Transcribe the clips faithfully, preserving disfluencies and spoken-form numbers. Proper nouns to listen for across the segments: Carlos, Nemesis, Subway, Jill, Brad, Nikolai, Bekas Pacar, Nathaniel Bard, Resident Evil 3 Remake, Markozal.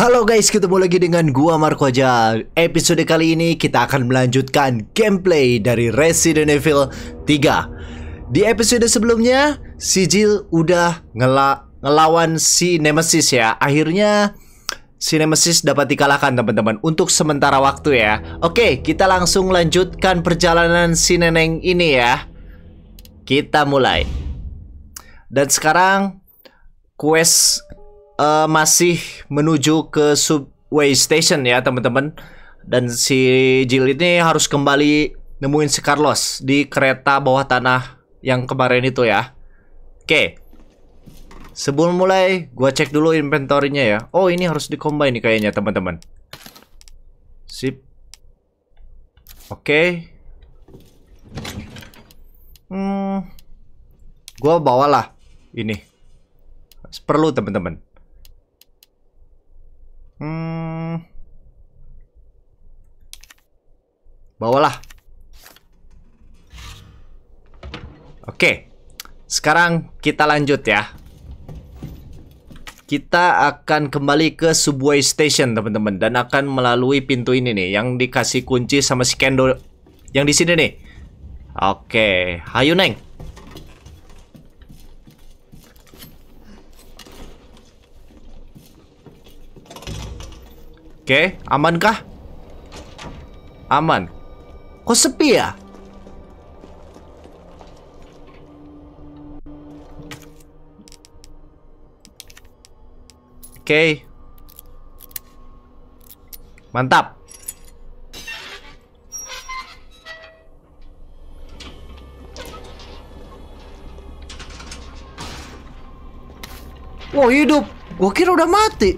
Halo guys, ketemu lagi dengan gua Markozal. Episode kali ini kita akan melanjutkan gameplay dari Resident Evil tiga. Di episode sebelumnya, si Jill udah ngela ngelawan si Nemesis ya. Akhirnya si Nemesis dapat dikalahkan teman-teman, untuk sementara waktu ya. Oke, kita langsung lanjutkan perjalanan si neneng ini ya. Kita mulai. Dan sekarang quest Uh, masih menuju ke Subway Station ya teman-teman. Dan si Jill ini harus kembali nemuin si Carlos di kereta bawah tanah yang kemarin itu ya. Oke, sebelum mulai gua cek dulu inventory-nya ya. Oh, ini harus di-combine nih kayaknya teman-teman. Sip. Oke. Hmm, gua bawalah ini. Perlu teman-teman. Hmm. Bawalah. Oke. Sekarang kita lanjut ya. Kita akan kembali ke Subway Station teman-teman, dan akan melalui pintu ini nih yang dikasih kunci sama si Kendo yang di sini nih. Oke, hayu neng. Oke, okay, amankah? Aman. Kok sepi ya? Oke. Okay. Mantap. Wow, hidup. Gua kira udah mati.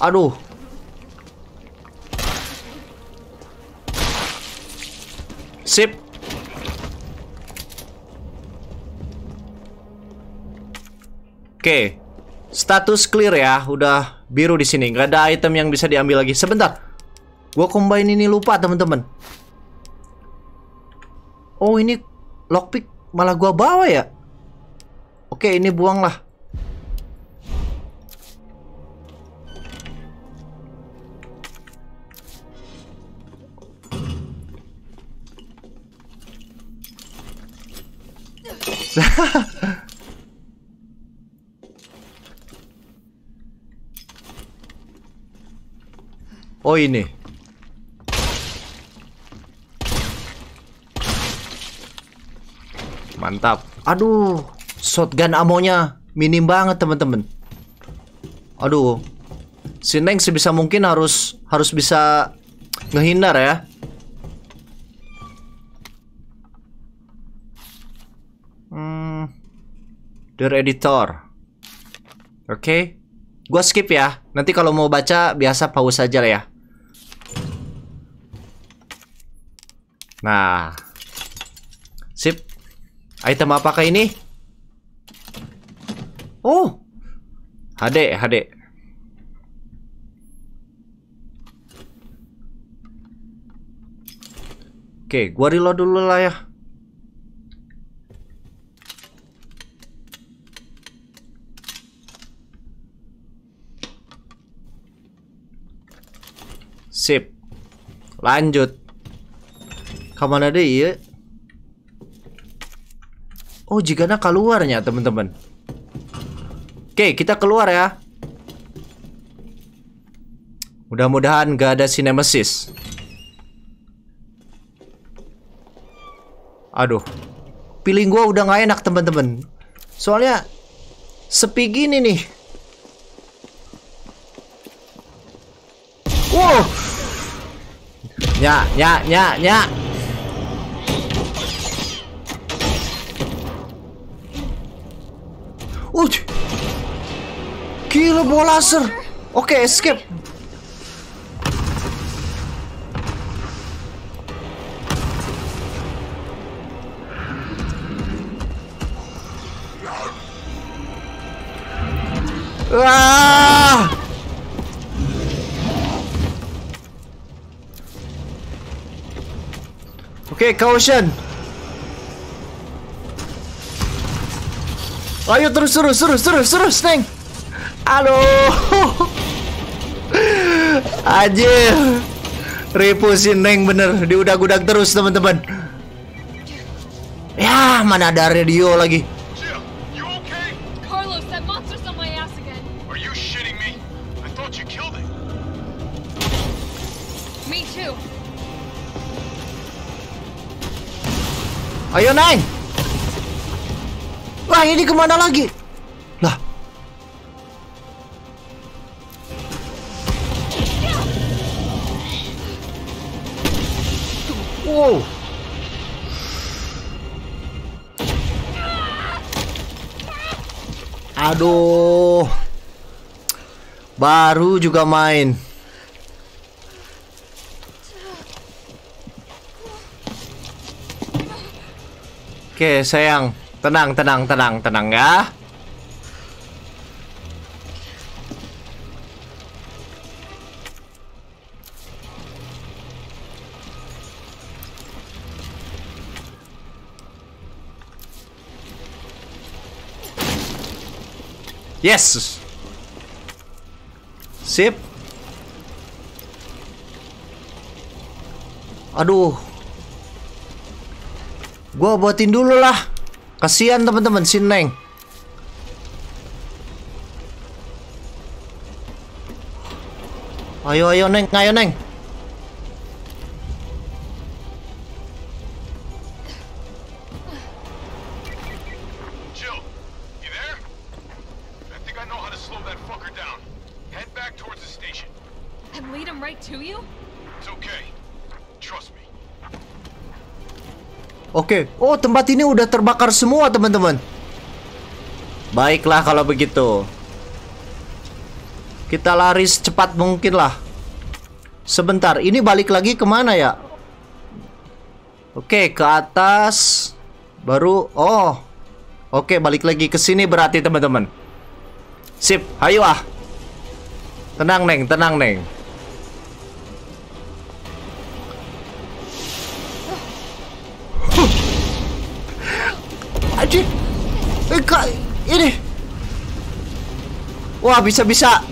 Aduh. Sip. Oke. Status clear ya. Udah biru di sini. Nggak ada item yang bisa diambil lagi. Sebentar. Gua combine ini lupa, teman-teman. Oh, ini lockpick malah gua bawa ya. Oke, ini buanglah. Oh ini. Mantap. Aduh, shotgun amonya minim banget teman-teman. Aduh. Si Neng sebisa mungkin harus harus bisa ngehindar ya. The editor. Oke. Okay. Gua skip ya. Nanti kalau mau baca biasa pause aja lah ya. Nah. Sip. Item apakah ini? Oh. H D, H D. Oke, okay, gua reload dulu lah ya. Sip. Lanjut. Kemana deh ya? Oh, jigana keluarnya teman-teman. Oke, kita keluar ya. Mudah-mudahan gak ada si Nemesis. Aduh. Feeling gua udah gak enak teman-teman. Soalnya sepi gini nih. Wow. Ya, ya, ya, ya. Uh, gila bola laser. Oke, escape. Ah! Oke, okay, caution. Ayo terus terus terus terus terus neng. Aduh. Anjir. Repusin neng bener. Di udag-udag terus teman-teman. Ya mana ada radio lagi. Ayo neng. Lah ini kemana lagi? Lah. Wow. Aduh. Baru juga main. Oke sayang, tenang, tenang, tenang, tenang ya. Yes. Sip. Aduh. Gua buatin dulu lah. Kasihan teman-teman si neng. Ayo ayo neng, ayo neng. Jill, you there? I think I know how to slow that fucker down. Head back towards the station. And lead him right to you? It's okay. Trust me. Oke, okay. Oh tempat ini udah terbakar semua teman-teman. Baiklah kalau begitu. Kita lari secepat mungkin lah. Sebentar, ini balik lagi kemana ya? Oke, okay, ke atas. Baru, oh. Oke, okay, balik lagi ke sini berarti teman-teman. Sip, ayo ah. Tenang neng, tenang neng. Aji, eh kak, ini, wah bisa-bisa,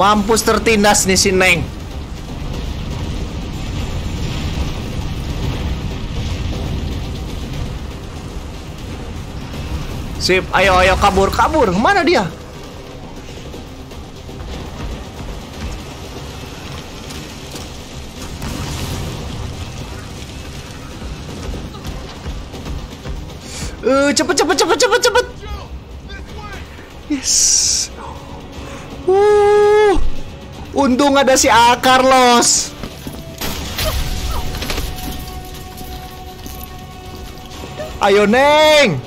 mampus tertindas nih si neng. Sip, ayo ayo kabur kabur, mana dia? Uh, cepet cepet cepet cepet cepet. Yes. Uh, untung ada si A, Carlos. Ayo neng.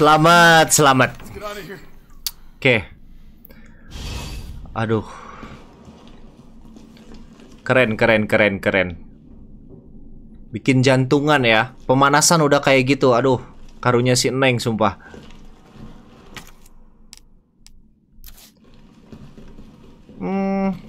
Selamat, selamat. Oke. Okay. Aduh. Keren, keren, keren, keren. Bikin jantungan ya. Pemanasan udah kayak gitu. Aduh, karunya si neng sumpah. Hmm.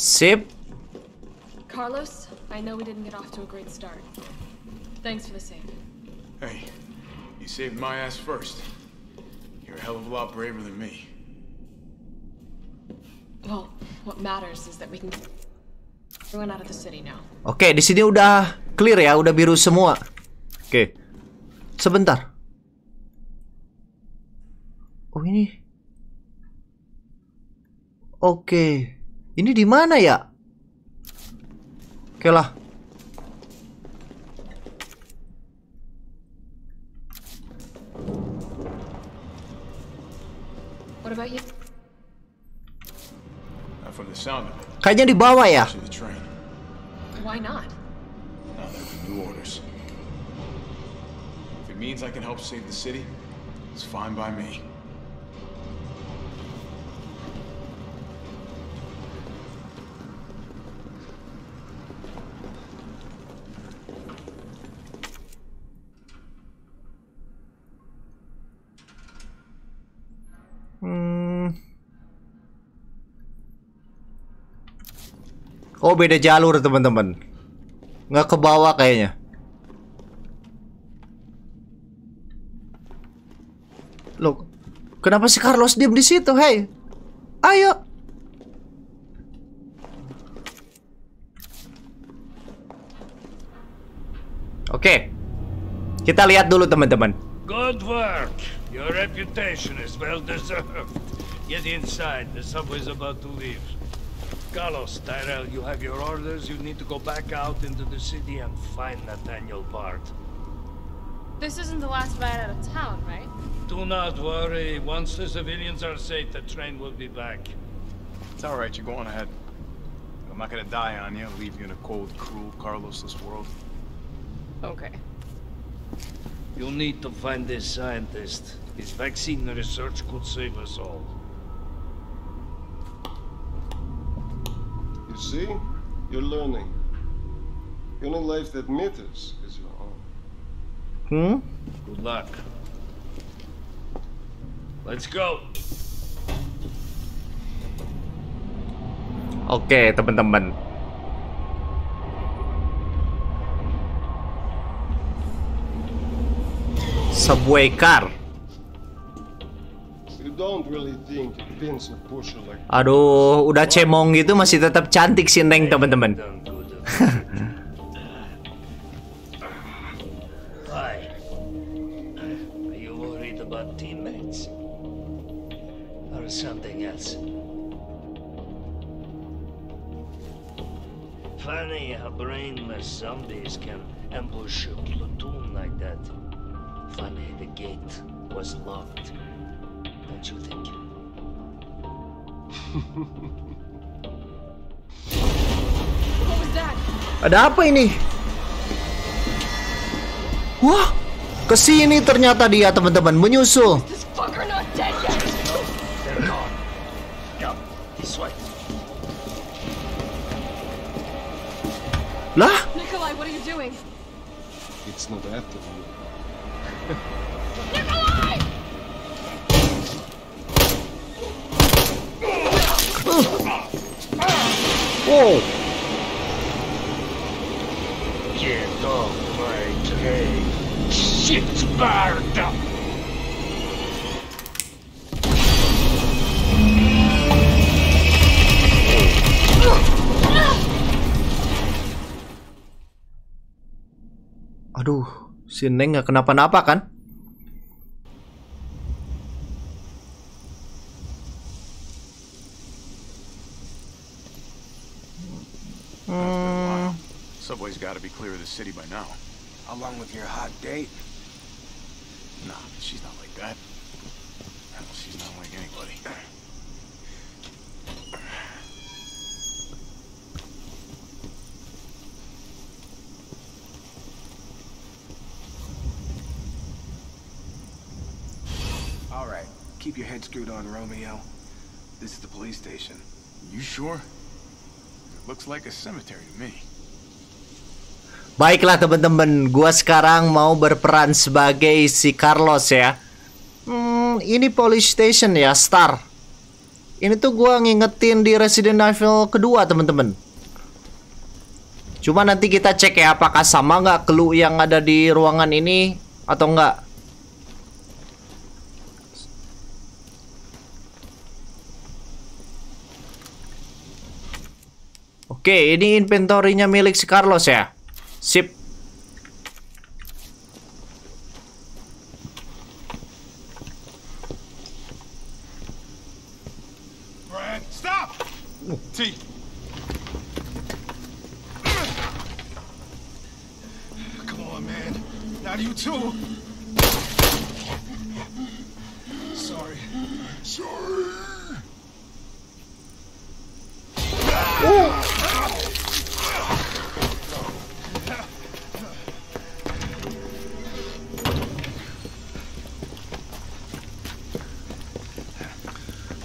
Sip. Carlos, I know we didn't get off to a great start. Thanks for the save. Hey, you saved my ass first. You're a hell of a lot braver than me. Well, what matters is that we can run out of the city now. Oke, okay, di sini udah clear ya, udah biru semua. Oke. Okay. Sebentar. Oh ini. Oke. Okay. Ini di mana ya? Oke lah. What about you? From the sound of it. Kayaknya di bawah ya. Why not? New orders. If it means I can help save the city, it's fine by me. Oh, beda jalur teman-teman. Nggak ke bawah kayaknya. Loh, kenapa si Carlos diem di situ? Hei, ayo. Oke, kita lihat dulu teman-teman. Good work. Your reputation is well deserved. Get inside. The subway's about to leave. Carlos, Tyrell, you have your orders. You need to go back out into the city and find Nathaniel Bard. This isn't the last ride out of town, right? Do not worry. Once the civilians are safe, the train will be back. It's all right. You're going ahead. I'm not gonna die on you, leave you in a cold, cruel, Carlos-less world. Okay. You'll need to find this scientist. His vaccine research could save us all. You see? You're learning. The only life that matters is your own. Hmm? Good luck. Let's go! Oke, okay, teman-teman. Subway car. Aduh, udah cemong gitu masih tetap cantik si Neng teman-teman. You think? What was that? Ada apa ini? Wah, kesini ternyata dia teman-teman menyusul. Lah? Nikolai, what are you doing? It's not after you. Nikolai! Wow. Get off my train, shit bird. Aduh, si Neng nggak kenapa-napa kan? Hmm. Subway's got to be clear of the city by now. Along with your hot date? Nah, she's not like that. Well, she's not like anybody. All right, keep your head screwed on, Romeo. This is the police station. You sure? Looks like a cemetery to me. Baiklah teman-teman, gua sekarang mau berperan sebagai si Carlos ya. Hmm, ini police station ya, Star. Ini tuh gua ngingetin di Resident Evil kedua teman-teman. Cuma nanti kita cek ya apakah sama nggak clue yang ada di ruangan ini atau nggak. Oke, ini inventory-nya milik si Carlos ya. Sip. Brad, stop. Uh. T. Come on, man. Not you too. Sorry. Sorry. Oh.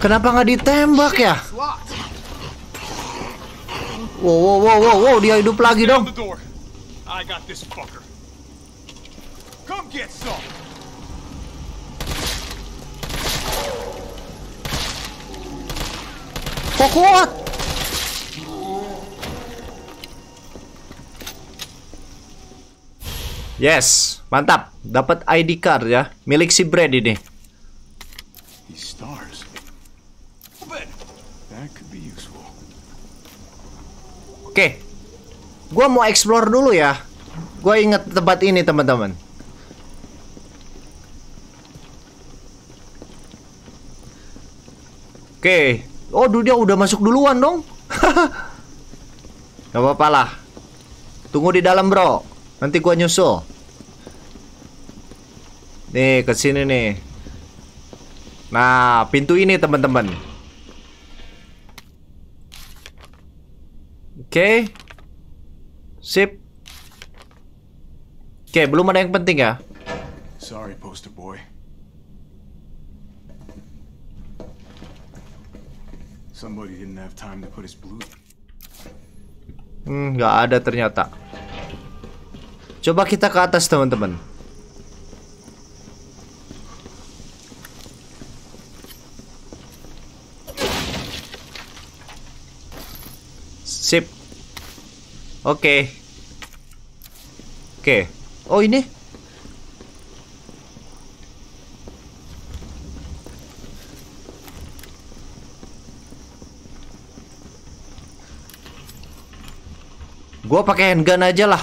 Kenapa nggak ditembak ya? Wow, wow, wow, wow, wow, dia hidup lagi dong. Kok kuat? Yes, mantap. Dapat I D card ya, milik si Brad ini. Oke, gua mau explore dulu ya. Gua inget tempat ini teman-teman. Oke, oh dia udah masuk duluan dong. Gak apa-apa lah. Tunggu di dalam bro. Nanti gua nyusul. Nih ke sini nih. Nah pintu ini teman-teman. Oke, okay. Sip. Oke, okay, belum ada yang penting ya. Sorry, poster boy. Somebody didn't have time to put his blue. Hmm, nggak ada ternyata. Coba kita ke atas teman-teman. Sip. Oke, okay. Oke, okay. Oh ini gua pakai handgun aja lah.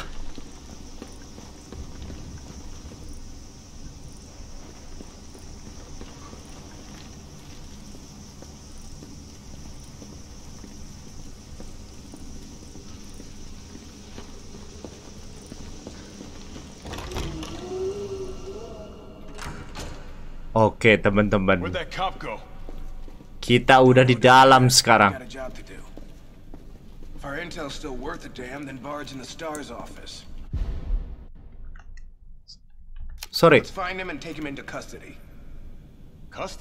Oke, okay, teman-teman. Kita udah di dalam sekarang. Sorry. Carlos,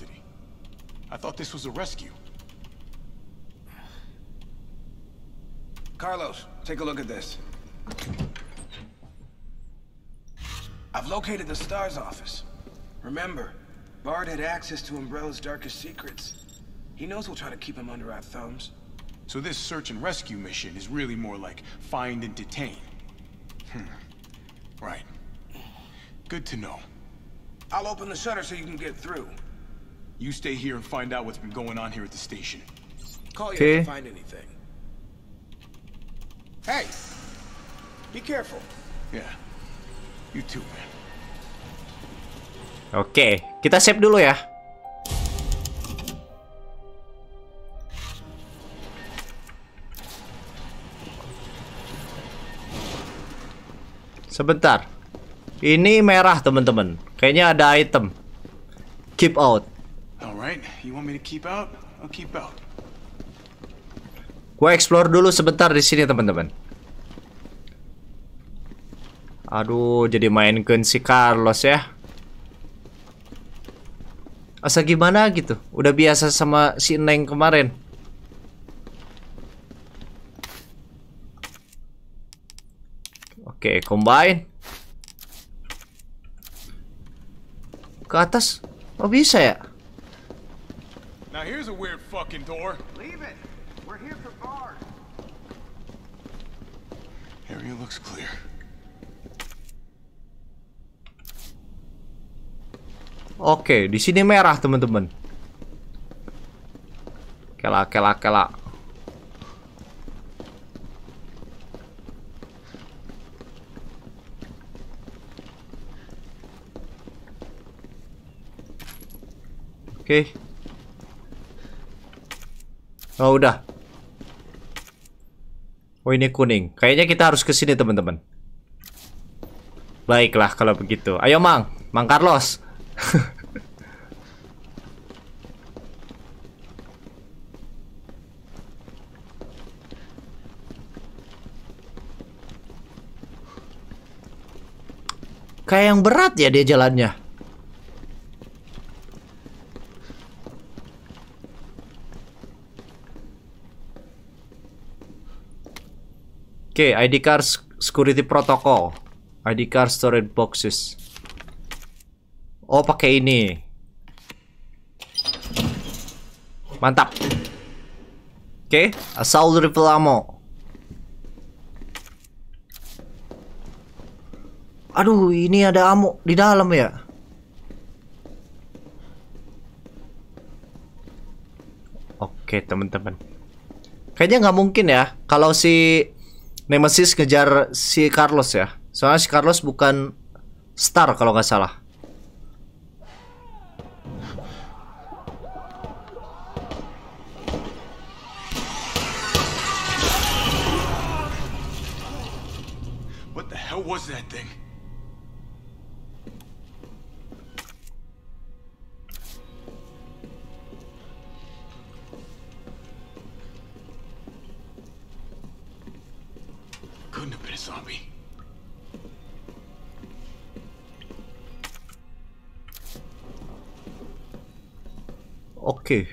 take a look at this. I've located the Star's office. Remember, Bard had access to Umbrella's darkest secrets. He knows we'll try to keep him under our thumbs. So this search and rescue mission is really more like find and detain. Hmm. Right. Good to know. I'll open the shutter so you can get through. You stay here and find out what's been going on here at the station. Call you if you find anything. Hey! Be careful. Yeah. You too, man. Oke, kita save dulu ya. Sebentar. Ini merah, teman-teman. Kayaknya ada item. Keep out. Alright, you want me to keep out? I'll keep out. Gua explore dulu sebentar di sini, teman-teman. Aduh, jadi mainkan si Carlos ya. Asa gimana gitu, udah biasa sama si Neng kemarin. Oke, combine. Ke atas, oh bisa ya? Now here's a weird fucking door. Leave it. We're here for Bard. Area looks clear. Oke, di sini merah, teman-teman. Kelak, kelak, kelak. Oke. Oh, udah. Oh, ini kuning. Kayaknya kita harus ke sini, teman-teman. Baiklah kalau begitu. Ayo, Mang. Mang Carlos. Kayak yang berat ya dia jalannya. Oke, okay, I D card security protocol. I D card storage boxes. Oh, pakai ini. Mantap. Oke, okay. Assault rifle ammo. Aduh, ini ada ammo di dalam ya. Oke, okay, teman-teman. Kayaknya nggak mungkin ya kalau si Nemesis ngejar si Carlos ya. Soalnya si Carlos bukan star kalau nggak salah. What the hell was that thing? Couldn't have been a zombie. Oke.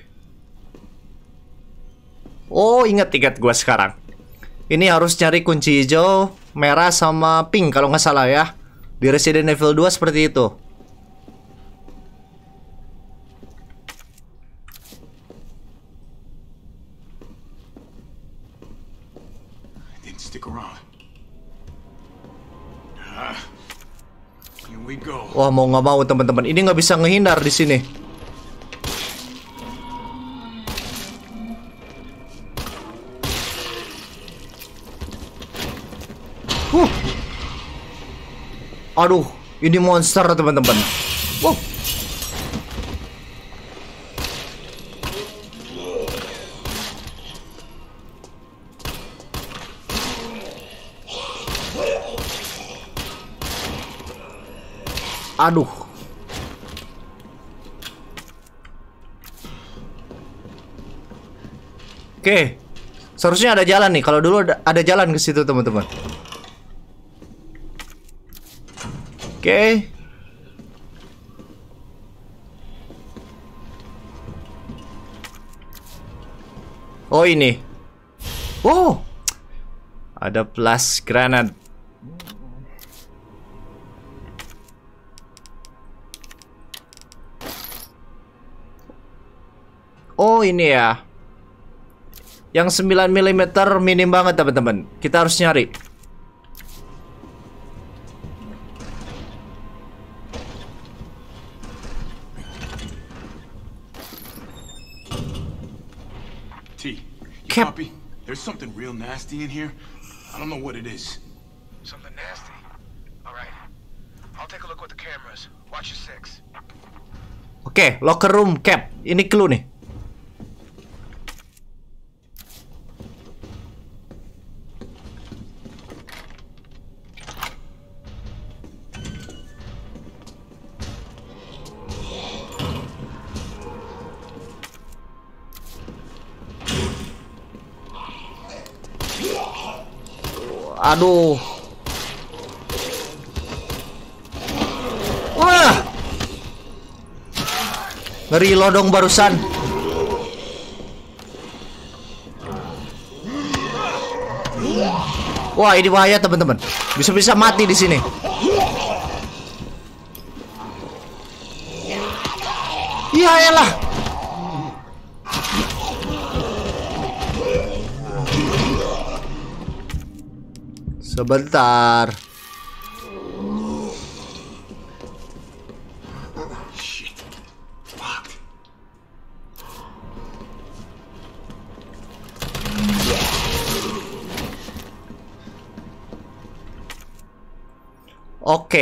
Oh, ingat-ingat gua sekarang. Ini harus cari kunci hijau, merah sama pink kalau nggak salah ya. Di Resident Evil dua seperti itu. I didn't stick around. Uh, here we go. Wah, mau nggak mau teman-teman, ini nggak bisa ngehindar di sini. Aduh, ini monster teman-teman. Wow. Aduh. Oke, seharusnya ada jalan nih. Kalau dulu ada, ada jalan ke situ teman-teman. Oke, okay. Oh ini, wow, ada blast granat. Oh ini ya, yang sembilan milimeter minim banget teman-teman. Kita harus nyari. Copy. There's something real nasty in here. I don't know what it is. Something nasty. All right. I'll take a look with the cameras. Watch your six. Oke, okay, locker room cap. Ini clue nih. Aduh. Wah. Ngeri lodong barusan. Wah, ini bahaya teman-teman. Bisa-bisa mati di sini. Iyalah. Sebentar. Oke,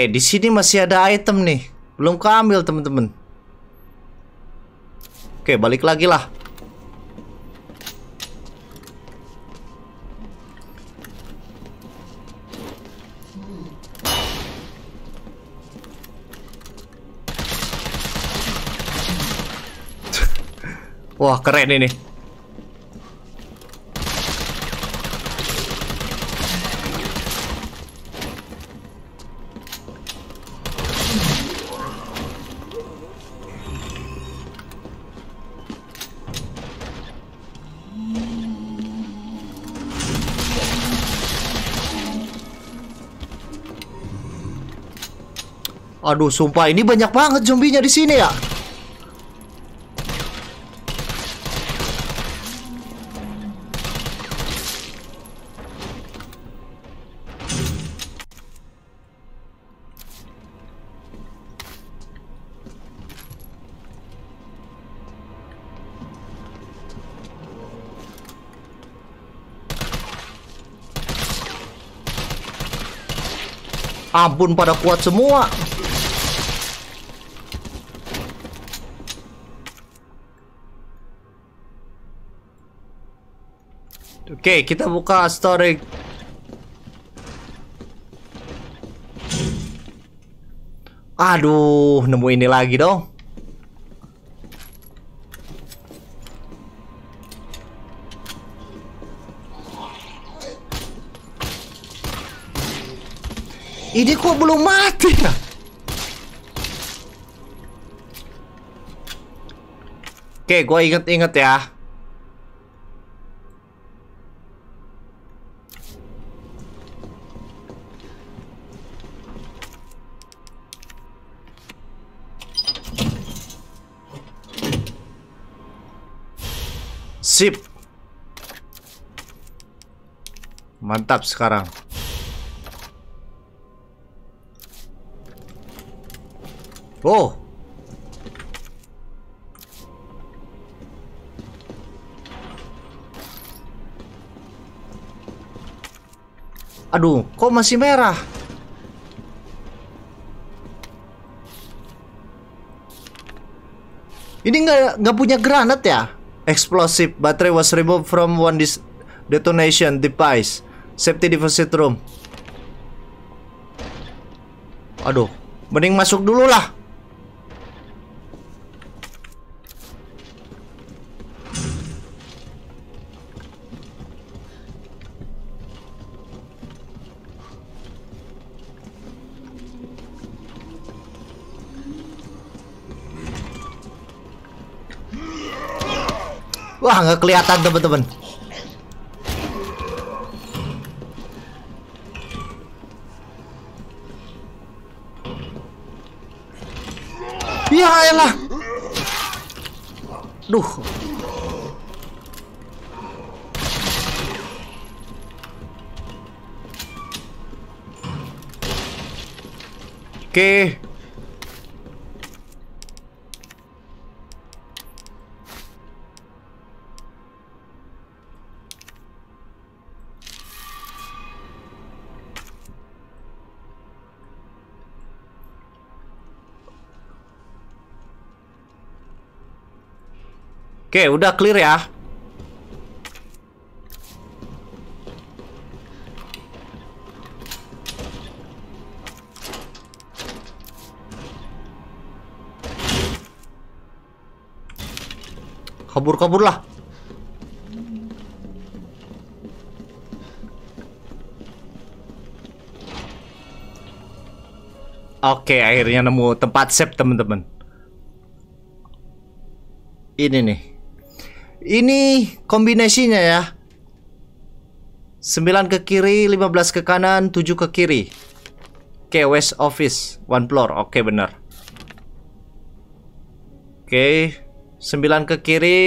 di sini masih ada item nih. Belum keambil, teman-teman. Oke, balik lagi lah. Wah, keren ini. Aduh, sumpah ini banyak banget zombinya di sini ya. Ampun, pada kuat semua. Oke, kita buka storage. Aduh, nemu ini lagi dong. Ini kok belum mati ya? Oke, gue inget-inget ya. Sip. Mantap sekarang. Oh. Aduh, kok masih merah? Ini nggak nggak punya granat ya? Explosive battery was removed from one dis detonation device. Safety deposit room. Aduh, mending masuk dulu lah. Wah, nggak kelihatan teman-teman. Ya elah. Duh. Oke. Oke, udah clear ya. Kabur-kaburlah. Oke, akhirnya nemu tempat safe, teman-teman. Ini nih. Ini kombinasinya ya. sembilan ke kiri, lima belas ke kanan, tujuh ke kiri. Oke, West Office, one floor. Oke, benar. Oke, sembilan ke kiri,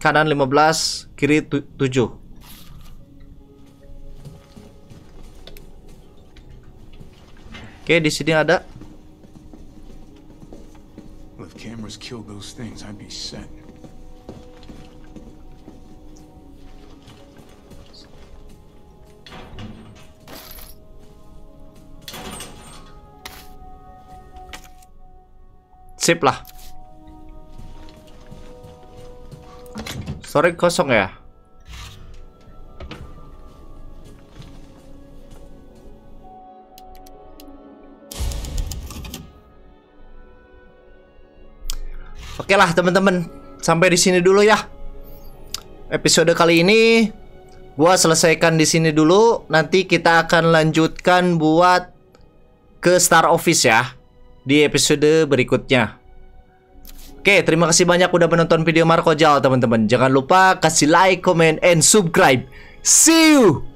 kanan lima belas, kiri tujuh. Oke, di sini ada. If cameras killed those things, I'd be set. Sip lah. Sorry, kosong ya. Oke lah teman-teman, sampai di sini dulu ya. Episode kali ini gua selesaikan di sini dulu. Nanti kita akan lanjutkan buat ke Star Office ya, di episode berikutnya. Oke, terima kasih banyak udah menonton video Markozal teman-teman. Jangan lupa kasih like, comment, and subscribe. See you!